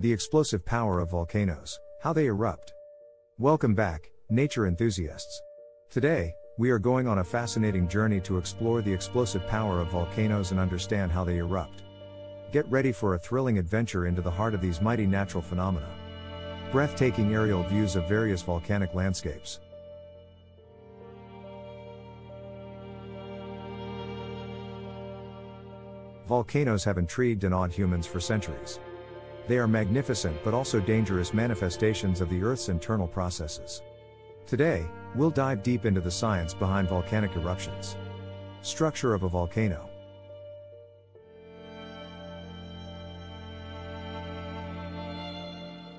The explosive power of volcanoes, how they erupt. Welcome back, nature enthusiasts. Today, we are going on a fascinating journey to explore the explosive power of volcanoes and understand how they erupt. Get ready for a thrilling adventure into the heart of these mighty natural phenomena. Breathtaking aerial views of various volcanic landscapes. Volcanoes have intrigued and awed humans for centuries. They are magnificent but also dangerous manifestations of the Earth's internal processes. Today, we'll dive deep into the science behind volcanic eruptions. Structure of a volcano.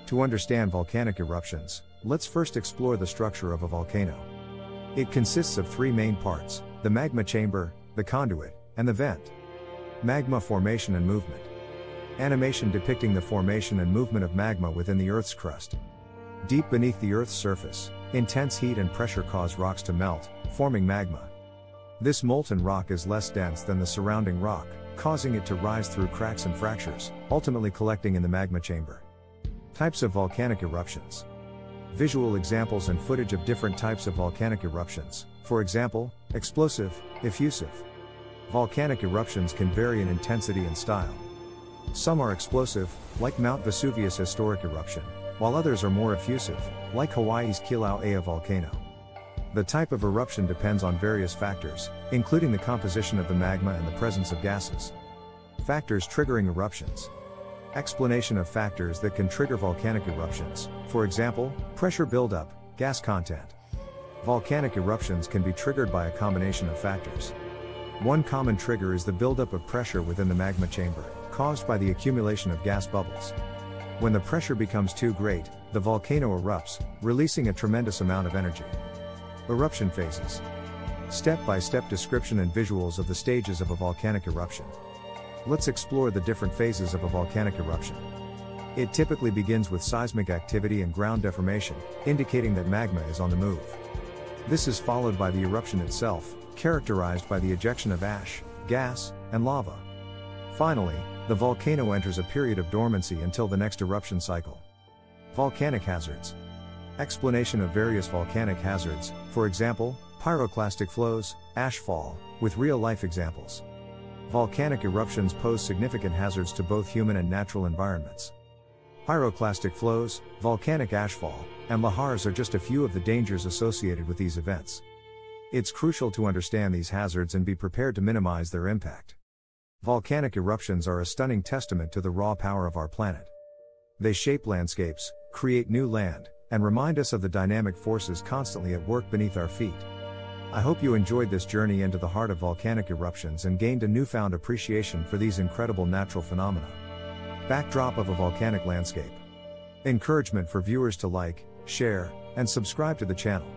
To understand volcanic eruptions, let's first explore the structure of a volcano. It consists of three main parts: the magma chamber, the conduit, and the vent. Magma formation and movement. Animation depicting the formation and movement of magma within the Earth's crust. Deep beneath the Earth's surface, intense heat and pressure cause rocks to melt, forming magma. This molten rock is less dense than the surrounding rock, causing it to rise through cracks and fractures, ultimately collecting in the magma chamber. Types of volcanic eruptions. Visual examples and footage of different types of volcanic eruptions, for example, explosive, effusive. Volcanic eruptions can vary in intensity and style. Some are explosive, like Mount Vesuvius' historic eruption, while others are more effusive, like Hawaii's Kilauea volcano. The type of eruption depends on various factors, including the composition of the magma and the presence of gases. Factors triggering eruptions. Explanation of factors that can trigger volcanic eruptions, for example, pressure buildup, gas content. Volcanic eruptions can be triggered by a combination of factors. One common trigger is the buildup of pressure within the magma chamber, caused by the accumulation of gas bubbles. When the pressure becomes too great, the volcano erupts, releasing a tremendous amount of energy. Eruption phases. Step-by-step description and visuals of the stages of a volcanic eruption. Let's explore the different phases of a volcanic eruption. It typically begins with seismic activity and ground deformation, indicating that magma is on the move. This is followed by the eruption itself, characterized by the ejection of ash, gas, and lava. Finally, the volcano enters a period of dormancy until the next eruption cycle. Volcanic hazards. Explanation of various volcanic hazards, for example, pyroclastic flows, ash fall, with real-life examples. Volcanic eruptions pose significant hazards to both human and natural environments. Pyroclastic flows, volcanic ashfall, and lahars are just a few of the dangers associated with these events. It's crucial to understand these hazards and be prepared to minimize their impact. Volcanic eruptions are a stunning testament to the raw power of our planet. They shape landscapes, create new land, and remind us of the dynamic forces constantly at work beneath our feet. I hope you enjoyed this journey into the heart of volcanic eruptions and gained a newfound appreciation for these incredible natural phenomena. Backdrop of a volcanic landscape. Encouragement for viewers to like, share, and subscribe to the channel.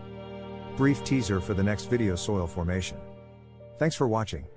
Brief teaser for the next video: soil formation. Thanks for watching.